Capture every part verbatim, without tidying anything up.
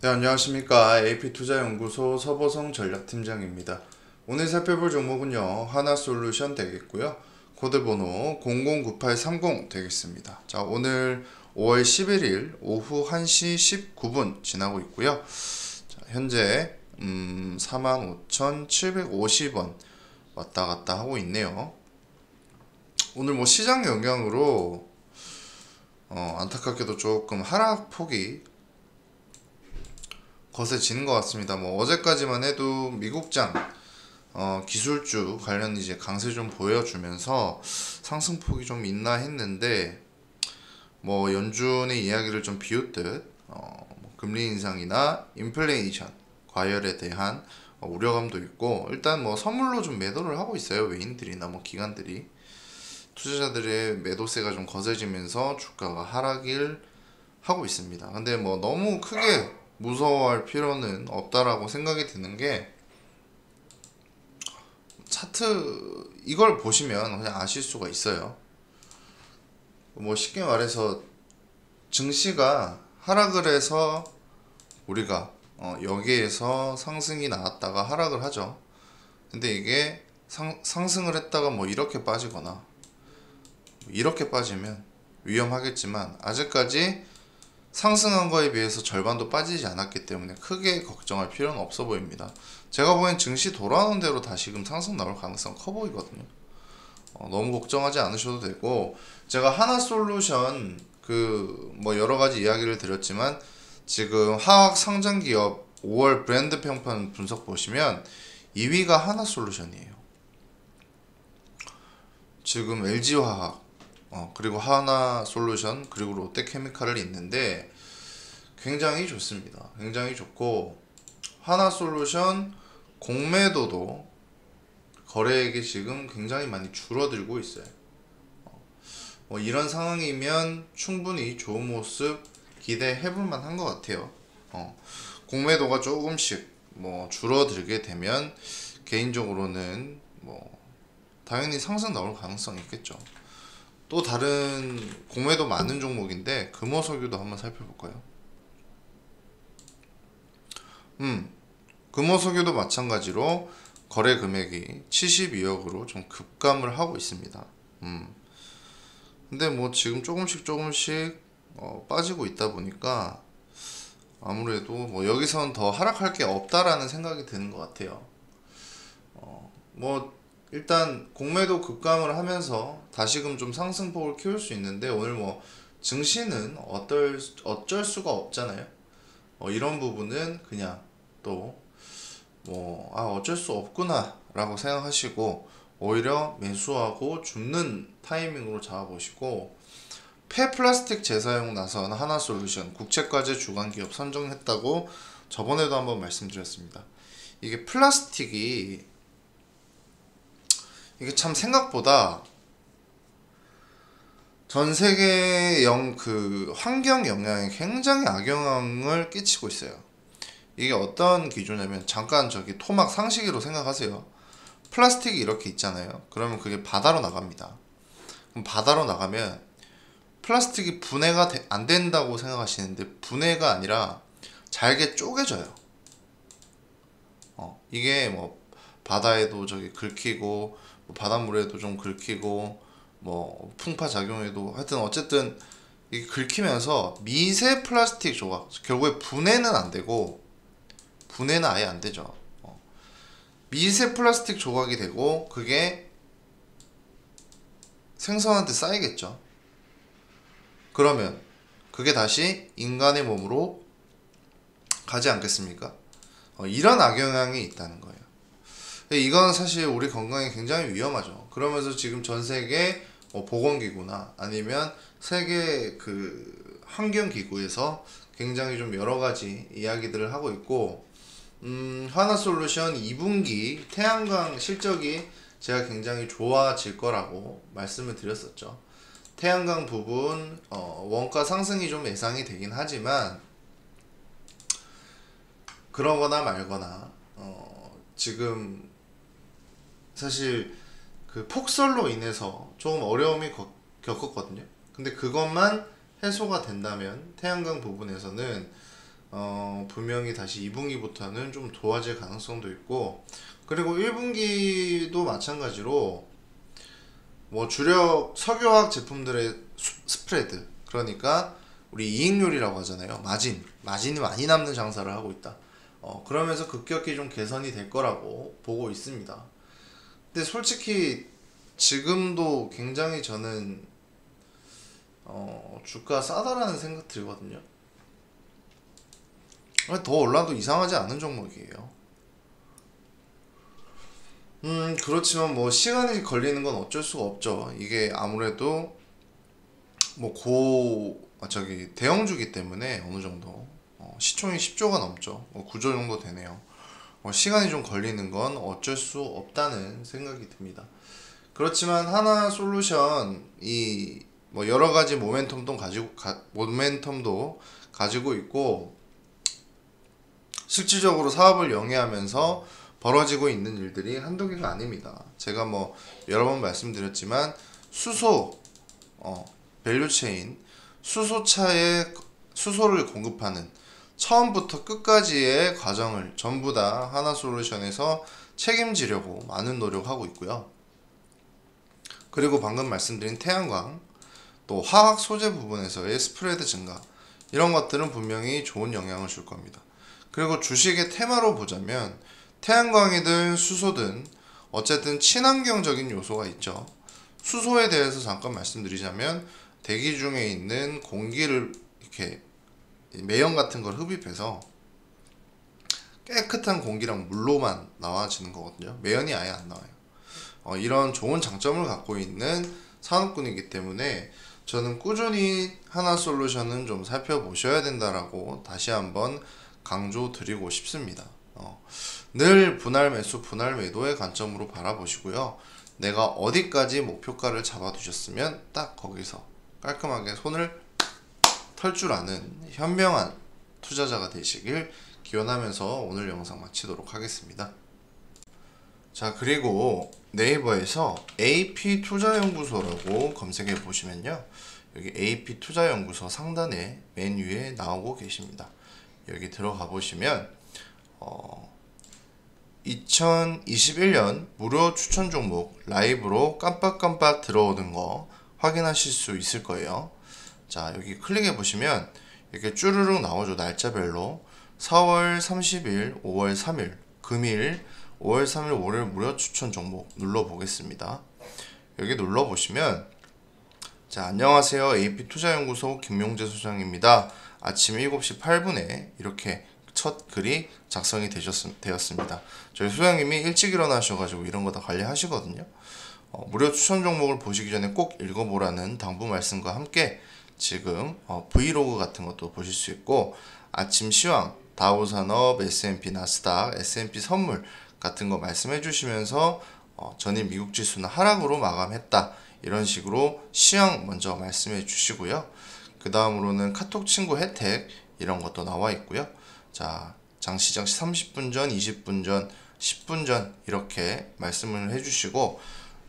네, 안녕하십니까. 에이피 투자연구소 서보성 전략팀장입니다. 오늘 살펴볼 종목은요, 하나솔루션 되겠고요, 코드번호 공공구팔삼공 되겠습니다. 자, 오늘 오월 십일일 오후 한 시 십구 분 지나고 있고요. 자, 현재 음, 사만 오천칠백오십 원 왔다갔다 하고 있네요. 오늘 뭐 시장 영향으로 어, 안타깝게도 조금 하락폭이 거세지는 것 같습니다. 뭐 어제까지만 해도 미국장 어, 기술주 관련 이제 강세 좀 보여주면서 상승폭이 좀 있나 했는데, 뭐 연준의 이야기를 좀 비웃듯 어, 뭐 금리 인상이나 인플레이션 과열에 대한 어, 우려감도 있고, 일단 뭐 선물로 좀 매도를 하고 있어요. 외인들이나 뭐 기관들이, 투자자들의 매도세가 좀 거세지면서 주가가 하락을 하고 있습니다. 근데 뭐 너무 크게 무서워할 필요는 없다라고 생각이 드는 게, 차트 이걸 보시면 그냥 아실 수가 있어요. 뭐 쉽게 말해서 증시가 하락을 해서 우리가 어 여기에서 상승이 나왔다가 하락을 하죠. 근데 이게 상, 상승을 했다가 뭐 이렇게 빠지거나 이렇게 빠지면 위험하겠지만, 아직까지 상승한 거에 비해서 절반도 빠지지 않았기 때문에 크게 걱정할 필요는 없어 보입니다. 제가 보기엔 증시 돌아오는 대로 다시금 상승 나올 가능성 커 보이거든요. 어, 너무 걱정하지 않으셔도 되고, 제가 하나솔루션 그 뭐 여러가지 이야기를 드렸지만, 지금 화학 상장기업 오월 브랜드 평판 분석 보시면 이 위가 하나솔루션이에요. 지금 엘지화학, 어, 그리고 하나솔루션, 그리고 롯데케미칼이 있는데 굉장히 좋습니다. 굉장히 좋고, 하나솔루션 공매도도 거래액이 지금 굉장히 많이 줄어들고 있어요. 어, 뭐 이런 상황이면 충분히 좋은 모습 기대해볼만 한 것 같아요. 어, 공매도가 조금씩 뭐 줄어들게 되면 개인적으로는 뭐 당연히 상승 나올 가능성이 있겠죠. 또 다른 공매도 많은 종목인데 금호석유도 한번 살펴볼까요? 음, 금호석유도 마찬가지로 거래 금액이 칠십이억으로 좀 급감을 하고 있습니다. 음, 근데 뭐 지금 조금씩 조금씩 어, 빠지고 있다 보니까 아무래도 뭐 여기서는 더 하락할 게 없다라는 생각이 드는 것 같아요. 어, 뭐 일단 공매도 급감을 하면서 다시금 좀 상승폭을 키울 수 있는데, 오늘 뭐 증시는 어떨, 어쩔 수가 없잖아요. 어, 이런 부분은 그냥 또 뭐 아 어쩔 수 없구나 라고 생각하시고, 오히려 매수하고 줍는 타이밍으로 잡아보시고, 폐플라스틱 재사용 나선 하나솔루션 국책과제 주관기업 선정했다고 저번에도 한번 말씀드렸습니다. 이게 플라스틱이 이게 참 생각보다 전 세계의 영 그 환경 영향에 굉장히 악영향을 끼치고 있어요. 이게 어떤 기조냐면, 잠깐 저기 토막 상시기로 생각하세요. 플라스틱이 이렇게 있잖아요. 그러면 그게 바다로 나갑니다. 그럼 바다로 나가면 플라스틱이 분해가 되, 안 된다고 생각하시는데, 분해가 아니라 잘게 쪼개져요. 어, 이게 뭐 바다에도 저기 긁히고, 바닷물에도 좀 긁히고, 뭐 풍파작용에도, 하여튼 어쨌든 이게 긁히면서 미세 플라스틱 조각, 결국에 분해는 안되고, 분해는 아예 안되죠. 어. 미세 플라스틱 조각이 되고, 그게 생선한테 쌓이겠죠. 그러면 그게 다시 인간의 몸으로 가지 않겠습니까? 어, 이런 악영향이 있다는 거예요. 이건 사실 우리 건강에 굉장히 위험하죠. 그러면서 지금 전 세계 뭐 보건기구나 아니면 세계 그 환경기구에서 굉장히 좀 여러 가지 이야기들을 하고 있고, 음, 하나솔루션 이 분기 태양광 실적이 제가 굉장히 좋아질 거라고 말씀을 드렸었죠. 태양광 부분 어, 원가 상승이 좀 예상이 되긴 하지만, 그러거나 말거나 어, 지금 사실 그 폭설로 인해서 조금 어려움이 거, 겪었거든요. 근데 그것만 해소가 된다면 태양광 부분에서는 어, 분명히 다시 이 분기부터는 좀 도와질 가능성도 있고, 그리고 일 분기도 마찬가지로 뭐 주력 석유화학 제품들의 스프레드, 그러니까 우리 이익률이라고 하잖아요. 마진, 마진이 많이 남는 장사를 하고 있다. 어, 그러면서 급격히 좀 개선이 될 거라고 보고 있습니다. 근데 솔직히 지금도 굉장히 저는 어, 주가 싸다라는 생각 들거든요. 더 올라도 이상하지 않은 종목이에요. 음, 그렇지만 뭐 시간이 걸리는 건 어쩔 수가 없죠. 이게 아무래도 뭐 고, 아, 저기 대형주기 때문에 어느 정도 어, 시총이 십 조가 넘죠. 어, 구 조 정도 되네요. 어, 시간이 좀 걸리는 건 어쩔 수 없다는 생각이 듭니다. 그렇지만 하나솔루션 이 뭐 여러 가지 모멘텀도 가지고 가, 모멘텀도 가지고 있고, 실질적으로 사업을 영위하면서 벌어지고 있는 일들이 한두 개가 아닙니다. 제가 뭐 여러 번 말씀드렸지만 수소, 어, 밸류체인, 수소차에 수소를 공급하는 처음부터 끝까지의 과정을 전부 다 하나솔루션에서 책임지려고 많은 노력하고 있고요. 그리고 방금 말씀드린 태양광, 또 화학 소재 부분에서의 스프레드 증가, 이런 것들은 분명히 좋은 영향을 줄 겁니다. 그리고 주식의 테마로 보자면 태양광이든 수소든 어쨌든 친환경적인 요소가 있죠. 수소에 대해서 잠깐 말씀드리자면 대기 중에 있는 공기를 이렇게 매연 같은 걸 흡입해서 깨끗한 공기랑 물로만 나와지는 거거든요. 매연이 아예 안 나와요. 어, 이런 좋은 장점을 갖고 있는 산업군이기 때문에 저는 꾸준히 하나솔루션은 좀 살펴보셔야 된다라고 다시 한번 강조 드리고 싶습니다. 어, 늘 분할 매수 분할 매도의 관점으로 바라보시고요, 내가 어디까지 목표가를 잡아 두셨으면 딱 거기서 깔끔하게 손을 털 줄 아는 현명한 투자자가 되시길 기원하면서 오늘 영상 마치도록 하겠습니다. 자, 그리고 네이버에서 에이피 투자연구소라고 검색해 보시면요, 여기 에이피 투자연구소 상단에 맨 위에 나오고 계십니다. 여기 들어가 보시면 어, 이천이십일 년 무료 추천 종목 라이브로 깜빡깜빡 들어오는 거 확인하실 수 있을 거예요. 자, 여기 클릭해 보시면 이렇게 쭈르륵 나오죠. 날짜별로 사월 삼십일, 오월 삼일, 금일, 오월 삼일 월요일 무료 추천 종목 눌러 보겠습니다. 여기 눌러 보시면, 자, 안녕하세요, 에이피 투자연구소 김용재 소장입니다. 아침 일곱 시 팔 분에 이렇게 첫 글이 작성이 되셨, 되었습니다. 저희 소장님이 일찍 일어나셔가지고 이런 거 다 관리하시거든요. 어, 무료 추천 종목을 보시기 전에 꼭 읽어보라는 당부 말씀과 함께 지금 어, 브이로그 같은 것도 보실 수 있고, 아침 시황, 다우산업, 에스앤피, 나스닥, 에스앤피 선물 같은 거 말씀해 주시면서 어, 전일 미국 지수는 하락으로 마감했다, 이런 식으로 시황 먼저 말씀해 주시고요. 그 다음으로는 카톡 친구 혜택 이런 것도 나와 있고요. 자, 장 시작 삼십 분 전, 이십 분 전, 십 분 전 이렇게 말씀을 해주시고,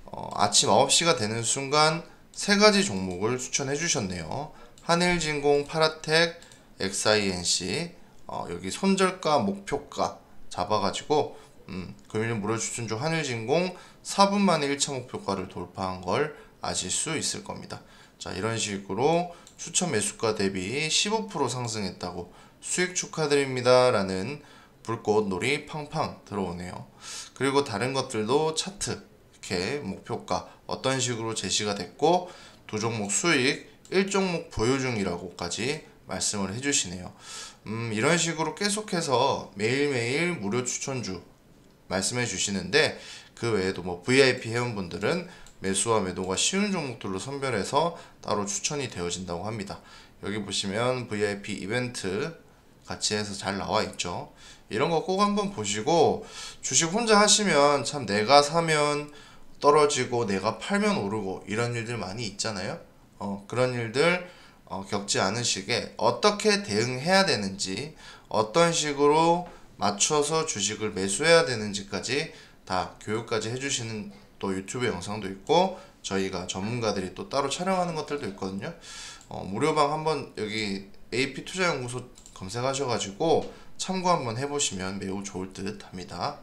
어, 아침 아홉 시가 되는 순간 세 가지 종목을 추천해 주셨네요. 한일진공, 파라텍, 엑스아이엔씨. 어, 여기 손절가, 목표가 잡아가지고 음, 금일 무료 추천 중 한일진공 사 분 만에 일 차 목표가를 돌파한 걸 아실 수 있을 겁니다. 자, 이런 식으로 추천 매수가 대비 십오 퍼센트 상승했다고 수익 축하드립니다 라는 불꽃놀이 팡팡 들어오네요. 그리고 다른 것들도 차트 이렇게 목표가 어떤 식으로 제시가 됐고, 두 종목 수익, 일 종목 보유 중이라고까지 말씀을 해주시네요. 음, 이런 식으로 계속해서 매일매일 무료 추천주 말씀해 주시는데, 그 회에도 뭐 브이아이피 회원분들은 매수와 매도가 쉬운 종목들로 선별해서 따로 추천이 되어진다고 합니다. 여기 보시면 브이아이피 이벤트 같이 해서 잘 나와 있죠. 이런 거 꼭 한번 보시고, 주식 혼자 하시면 참 내가 사면 떨어지고 내가 팔면 오르고 이런 일들 많이 있잖아요. 어, 그런 일들 어, 겪지 않으시게 어떻게 대응해야 되는지, 어떤 식으로 맞춰서 주식을 매수해야 되는지까지 다 교육까지 해주시는 또 유튜브 영상도 있고 저희가 전문가들이 또 따로 촬영하는 것들도 있거든요. 어, 무료방 한번 여기 에이피 투자연구소 검색하셔가지고 참고 한번 해보시면 매우 좋을 듯 합니다.